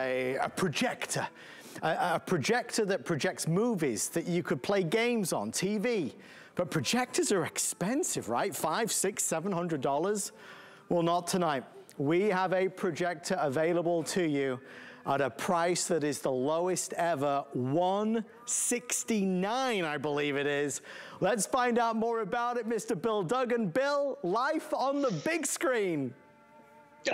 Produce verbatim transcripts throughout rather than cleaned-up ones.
a, a projector, a, a projector that projects movies that you could play games on, T V. But projectors are expensive, right? Five, six, seven hundred dollars? Well, not tonight. We have a projector available to you at a price that is the lowest ever, one sixty-nine, I believe it is. Let's find out more about it, Mister Bill Duggan. Bill, life on the big screen.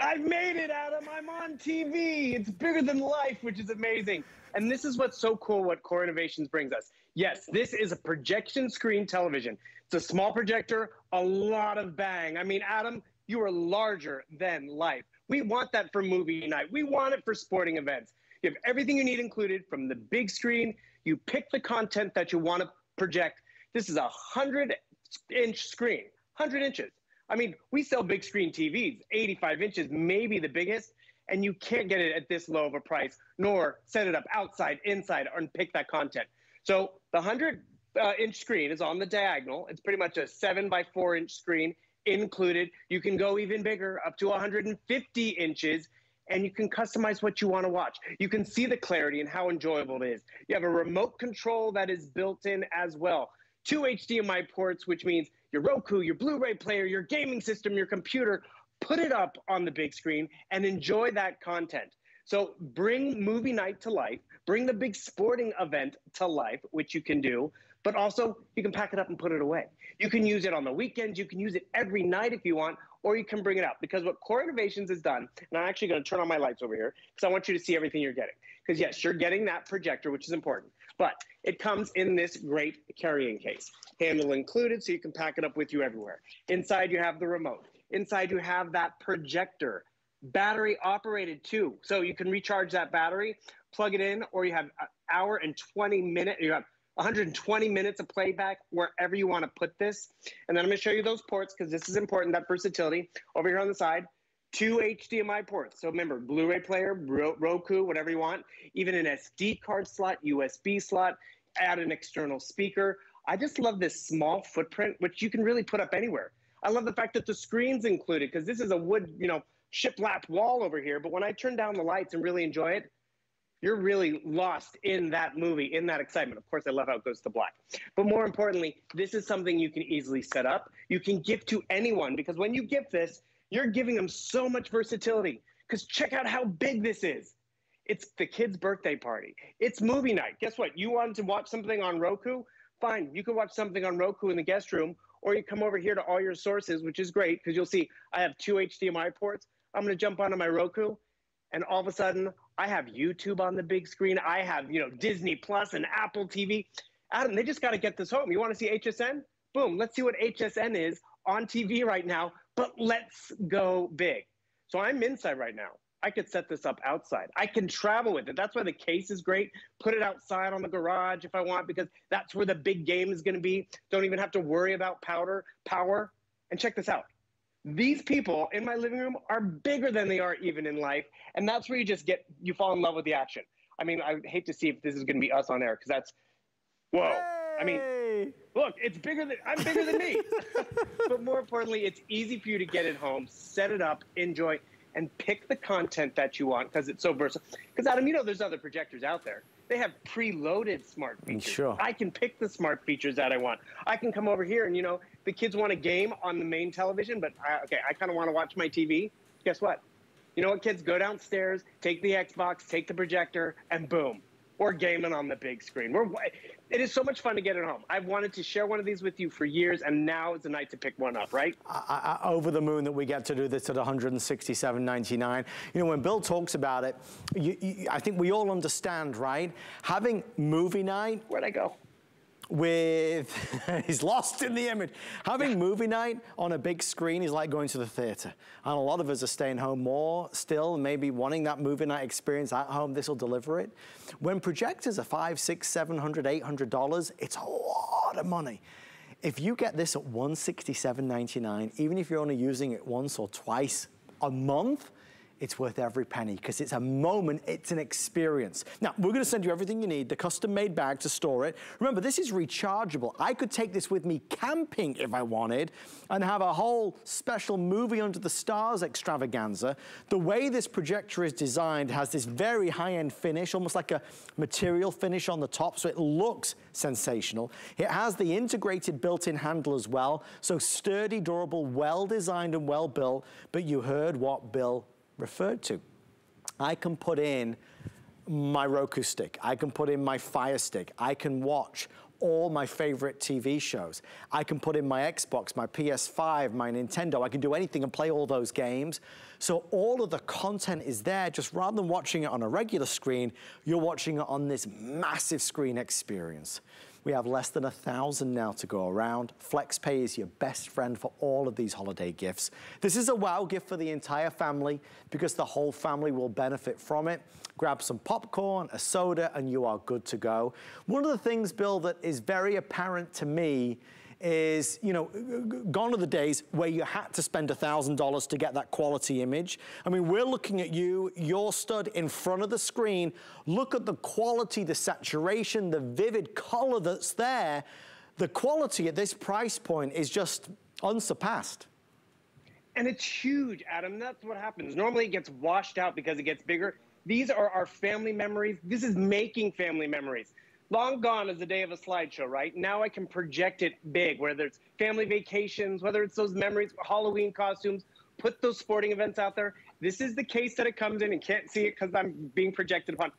I made it, Adam. I'm on T V. It's bigger than life, which is amazing. And this is what's so cool, what Core Innovations brings us. Yes, this is a projection screen television. It's a small projector, a lot of bang. I mean, Adam, you are larger than life. We want that for movie night. We want it for sporting events. You have everything you need included from the big screen. You pick the content that you want to project. This is a hundred inch screen, one hundred inches. I mean, we sell big screen T Vs, eighty-five inches, maybe the biggest, and you can't get it at this low of a price, nor set it up outside, inside, and pick that content. So the hundred inch screen is on the diagonal. It's pretty much a seven by four inch screen included. You can go even bigger, up to one hundred fifty inches, and you can customize what you want to watch. You can see the clarity and how enjoyable it is. You have a remote control that is built in as well. Two H D M I ports, which means your Roku, your Blu-ray player, your gaming system, your computer, put it up on the big screen and enjoy that content. So bring movie night to life, bring the big sporting event to life, which you can do, but also you can pack it up and put it away. You can use it on the weekends, you can use it every night if you want, or you can bring it out. Because what Core Innovations has done, and I'm actually gonna turn on my lights over here, because I want you to see everything you're getting. Because yes, you're getting that projector, which is important, but it comes in this great carrying case. Handle included, so you can pack it up with you everywhere. Inside you have the remote. Inside you have that projector. Battery operated too, so you can recharge that battery, plug it in, or you have an hour and twenty minutes, you have one hundred twenty minutes of playback wherever you want to put this. And then I'm going to show you those ports, because this is important, that versatility. Over here on the side, two H D M I ports. So remember, Blu-ray player, Roku, whatever you want, even an S D card slot, U S B slot, add an external speaker. I just love this small footprint, which you can really put up anywhere. I love the fact that the screen's included, because this is a wood, you know, shiplap wall over here, but when I turn down the lights and really enjoy it, you're really lost in that movie, in that excitement. Of course, I love how it goes to black. But more importantly, this is something you can easily set up. You can give to anyone, because when you give this, you're giving them so much versatility, because check out how big this is. It's the kid's birthday party. It's movie night. Guess what? You wanted to watch something on Roku? Fine, you can watch something on Roku in the guest room, or you come over here to all your sources, which is great, because you'll see I have two H D M I ports. I'm going to jump onto my Roku, and all of a sudden, I have YouTube on the big screen. I have, you know, Disney Plus and Apple T V. Adam, they just got to get this home. You want to see H S N? Boom. Let's see what H S N is on T V right now, but let's go big. So I'm inside right now. I could set this up outside. I can travel with it. That's why the case is great. Put it outside on the garage if I want, because that's where the big game is going to be. Don't even have to worry about powder, power. And check this out. These people in my living room are bigger than they are even in life. And that's where you just get, you fall in love with the action. I mean, I hate to see if this is going to be us on air, because that's, whoa. Hey. I mean, look, it's bigger than, I'm bigger than me. But more importantly, it's easy for you to get it home, set it up, enjoy, and pick the content that you want, because it's so versatile. Because Adam, you know there's other projectors out there. They have preloaded smart features. Sure. I can pick the smart features that I want. I can come over here and, you know, the kids want a game on the main television, but, I, okay, I kind of want to watch my T V. Guess what? You know what, kids? Go downstairs, take the Xbox, take the projector, and boom. We're gaming on the big screen. We're, it is so much fun to get it home. I've wanted to share one of these with you for years, and now is the night to pick one up, right? I, I, over the moon that we get to do this at one hundred sixty-seven ninety-nine. You know, when Bill talks about it, you, you, I think we all understand, right? Having movie night. Where'd I go? With, he's lost in the image. Having movie night on a big screen is like going to the theater. And a lot of us are staying home more still, maybe wanting that movie night experience at home. This will deliver it. When projectors are five, six, seven hundred, eight hundred dollars, it's a lot of money. If you get this at one sixty-seven ninety-nine, even if you're only using it once or twice a month, it's worth every penny because it's a moment, it's an experience. Now, we're gonna send you everything you need, the custom-made bag to store it. Remember, this is rechargeable. I could take this with me camping if I wanted and have a whole special movie under the stars extravaganza. The way this projector is designed has this very high-end finish, almost like a material finish on the top, so it looks sensational. It has the integrated built-in handle as well, so sturdy, durable, well-designed and well-built, but you heard what Bill referred to. I can put in my Roku stick, I can put in my Fire Stick, I can watch all my favorite T V shows. I can put in my Xbox, my P S five, my Nintendo. I can do anything and play all those games. So all of the content is there. Just rather than watching it on a regular screen, you're watching it on this massive screen experience. We have less than a thousand now to go around. FlexPay is your best friend for all of these holiday gifts. This is a wow gift for the entire family because the whole family will benefit from it. Grab some popcorn, a soda, and you are good to go. One of the things, Bill, that is very apparent to me is, you know, gone are the days where you had to spend a thousand dollars to get that quality image. I mean, we're looking at you, you're stood in front of the screen. Look at the quality, the saturation, the vivid color that's there. The quality at this price point is just unsurpassed. And it's huge, Adam. That's what happens. Normally it gets washed out because it gets bigger. These are our family memories. This is making family memories. Long gone is the day of a slideshow, right? Now I can project it big, whether it's family vacations, whether it's those memories, Halloween costumes, put those sporting events out there. This is the case that it comes in and can't see it because I'm being projected upon.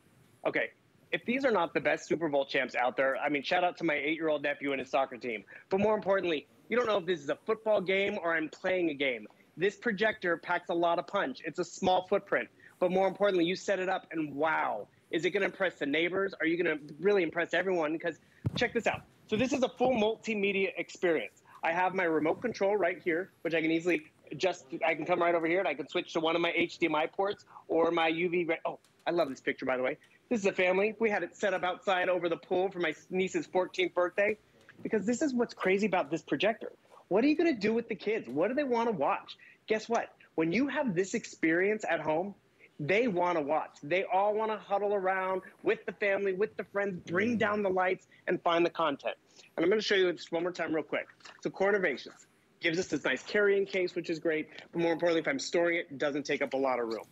Okay, if these are not the best Super Bowl champs out there, I mean, shout out to my eight-year-old nephew and his soccer team. But more importantly, you don't know if this is a football game or I'm playing a game. This projector packs a lot of punch. It's a small footprint. But more importantly, you set it up and wow. Is it going to impress the neighbors? Are you going to really impress everyone? Because check this out. So this is a full multimedia experience. I have my remote control right here, which I can easily adjust. I can come right over here and I can switch to one of my H D M I ports or my U V. Oh, I love this picture, by the way. This is a family. We had it set up outside over the pool for my niece's fourteenth birthday, because this is what's crazy about this projector. What are you going to do with the kids? What do they want to watch? Guess what? When you have this experience at home, they want to watch. They all want to huddle around with the family, with the friends, bring down the lights, and find the content. And I'm going to show you this one more time real quick. So Core Innovations gives us this nice carrying case, which is great. But more importantly, if I'm storing it, it doesn't take up a lot of room.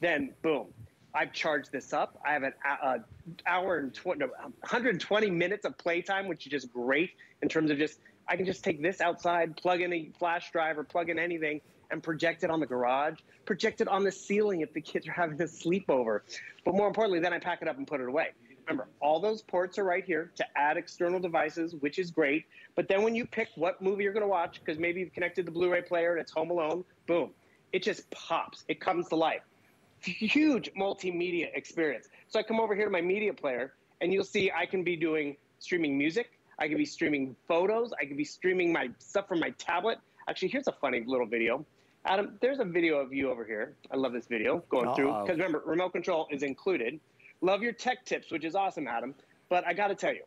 Then, boom, I've charged this up. I have an uh, hour and one hundred twenty minutes of playtime, which is just great in terms of just, I can just take this outside, plug in a flash drive or plug in anything, and project it on the garage, project it on the ceiling if the kids are having a sleepover. But more importantly, then I pack it up and put it away. Remember, all those ports are right here to add external devices, which is great. But then when you pick what movie you're gonna watch, because maybe you've connected the Blu-ray player and it's Home Alone, boom, it just pops, it comes to life. Huge multimedia experience. So I come over here to my media player and you'll see I can be doing streaming music, I can be streaming photos, I can be streaming my stuff from my tablet. Actually, here's a funny little video. Adam, there's a video of you over here. I love this video going Uh-oh. through, because remember, remote control is included. Love your tech tips, which is awesome, Adam. But I got to tell you,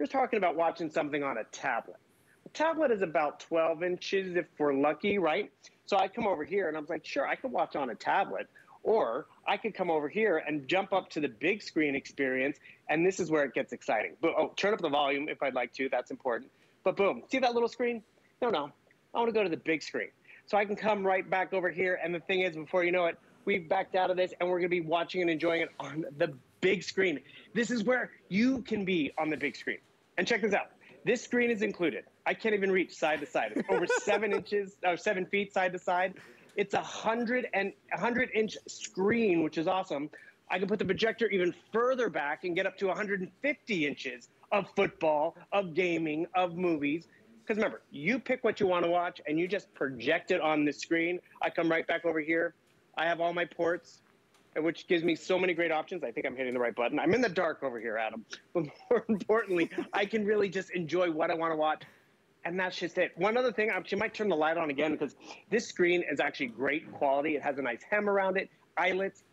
you're talking about watching something on a tablet. A tablet is about twelve inches if we're lucky, right? So I come over here and I'm like, sure, I could watch on a tablet, or I could come over here and jump up to the big screen experience. And this is where it gets exciting. But oh, turn up the volume if I'd like to. That's important. But boom, see that little screen? No, no, I want to go to the big screen. So I can come right back over here, and the thing is, before you know it, we've backed out of this, and we're going to be watching and enjoying it on the big screen. This is where you can be on the big screen. And check this out. This screen is included. I can't even reach side to side. It's over seven inches, or seven feet side to side. It's a hundred and a hundred inch screen, which is awesome. I can put the projector even further back and get up to one hundred fifty inches of football, of gaming, of movies. Because remember, you pick what you want to watch and you just project it on the screen. I come right back over here. I have all my ports, which gives me so many great options. I think I'm hitting the right button. I'm in the dark over here, Adam. But more importantly, I can really just enjoy what I want to watch. And that's just it. One other thing, I might turn the light on again because this screen is actually great quality. It has a nice hem around it, eyelets.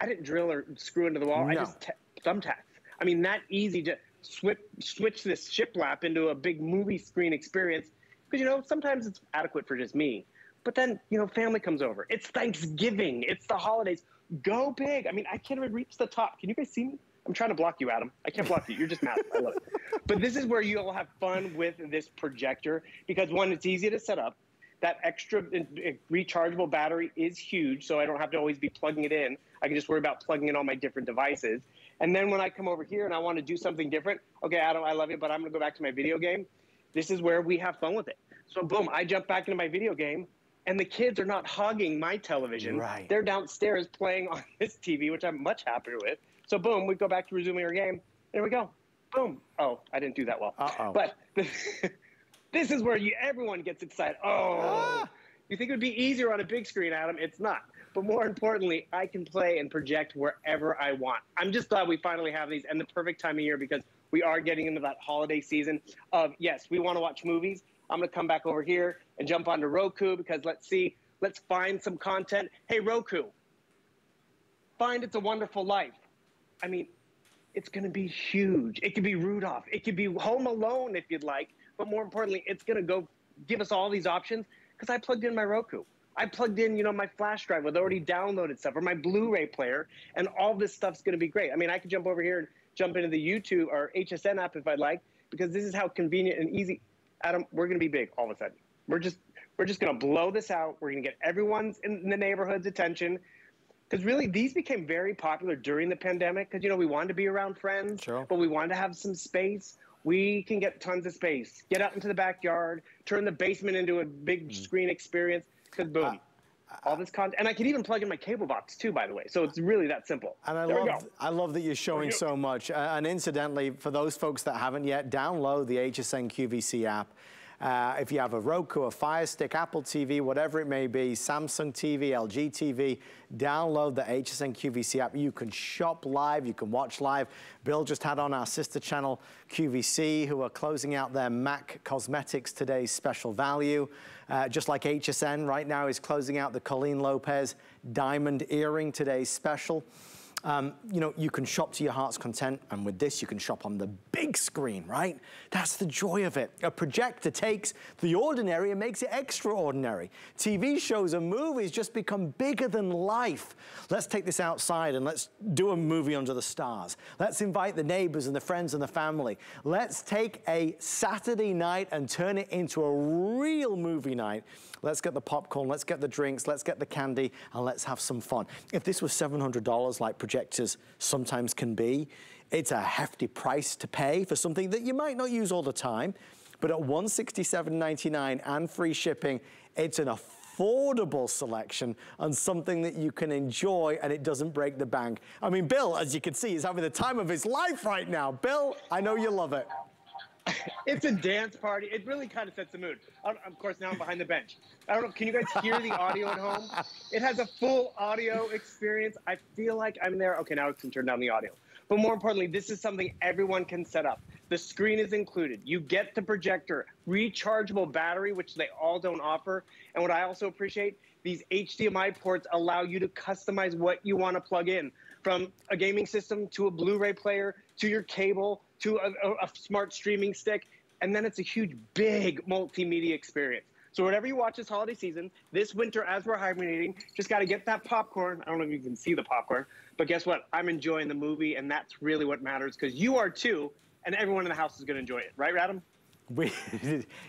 I didn't drill or screw into the wall. No. I just thumbtacks. I mean, that easy to... Switch, switch this shiplap into a big movie screen experience, because you know sometimes it's adequate for just me, But then, you know, family comes over. It's Thanksgiving. It's the holidays. Go big. I mean, I can't even reach the top. Can you guys see me? I'm trying to block you, Adam. I can't block you. You're just mad. I love it. But this is where you all have fun with this projector because, one, it's easy to set up. That extra rechargeable battery is huge, so I don't have to always be plugging it in. I can just worry about plugging in all my different devices. And then when I come over here and I want to do something different, okay, Adam, I love you, but I'm going to go back to my video game. This is where we have fun with it. So, boom, I jump back into my video game. And the kids are not hogging my television. Right. They're downstairs playing on this T V, which I'm much happier with. So boom, we go back to resuming our game. There we go. Boom. Oh, I didn't do that well. Uh-oh. But this is where you, everyone gets excited. Oh, ah. You think it would be easier on a big screen, Adam? It's not. But more importantly, I can play and project wherever I want. I'm just glad we finally have these and the perfect time of year because we are getting into that holiday season of, yes, we want to watch movies. I'm going to come back over here and jump onto Roku because let's see, let's find some content. Hey, Roku, find It's a Wonderful Life. I mean, it's going to be huge. It could be Rudolph. It could be Home Alone if you'd like. But more importantly, it's going to go give us all these options because I plugged in my Roku. I plugged in, you know, my flash drive with already downloaded stuff or my Blu-ray player, and all this stuff's going to be great. I mean, I could jump over here and jump into the YouTube or H S N app if I'd like because this is how convenient and easy. Adam, we're going to be big all of a sudden. We're just, we're just going to blow this out. We're going to get everyone's in the neighborhood's attention. Because really, these became very popular during the pandemic because, you know, we wanted to be around friends, sure. But we wanted to have some space. We can get tons of space. Get out into the backyard, turn the basement into a big mm. screen experience because, boom. Uh All this content, and I could even plug in my cable box too, by the way. So it's really that simple. And I there love, I love that you're showing so much. Uh, and incidentally, for those folks that haven't yet, download the H S N Q V C app. Uh, if you have a Roku, a Fire Stick, Apple T V, whatever it may be, Samsung T V, L G T V, download the H S N Q V C app. You can shop live, you can watch live. Bill just had on our sister channel, Q V C, who are closing out their Mac Cosmetics today's special value. Uh, just like H S N right now is closing out the Colleen Lopez diamond earring today's special. Um, you know, you can shop to your heart's content, and with this, you can shop on the big screen, right? That's the joy of it. A projector takes the ordinary and makes it extraordinary. T V shows and movies just become bigger than life. Let's take this outside and let's do a movie under the stars. Let's invite the neighbors and the friends and the family. Let's take a Saturday night and turn it into a real movie night. Let's get the popcorn, let's get the drinks, let's get the candy, and let's have some fun. If this was seven hundred dollars, like projectors sometimes can be, it's a hefty price to pay for something that you might not use all the time, but at one hundred sixty-seven ninety-nine and free shipping, it's an affordable selection and something that you can enjoy and it doesn't break the bank. I mean, Bill, as you can see, is having the time of his life right now. Bill, I know you love it. It's a dance party. It really kind of sets the mood. Of course, now I'm behind the bench. I don't know. Can you guys hear the audio at home? It has a full audio experience. I feel like I'm there. Okay, now I can turn down the audio. But more importantly, this is something everyone can set up. The screen is included. You get the projector, rechargeable battery, which they all don't offer. And what I also appreciate, these H D M I ports allow you to customize what you want to plug in, from a gaming system to a Blu-ray player to your cable to a, a, a smart streaming stick, and then it's a huge, big multimedia experience. So whatever you watch this holiday season, this winter as we're hibernating, just gotta get that popcorn. I don't know if you can see the popcorn, but guess what? I'm enjoying the movie, and that's really what matters, because you are too, and everyone in the house is gonna enjoy it. Right, Adam? We,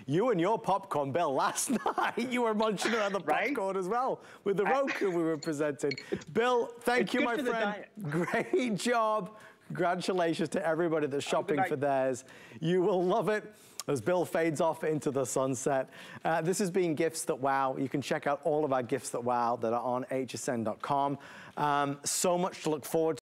you and your popcorn, Bill, last night you were munching on the popcorn, right? As well with the Roku we were presenting. Bill, thank you, my friend. Great job. Congratulations to everybody that's shopping for theirs. You will love it as Bill fades off into the sunset. Uh, this has been Gifts That Wow. You can check out all of our Gifts That Wow that are on H S N dot com. Um, so much to look forward to.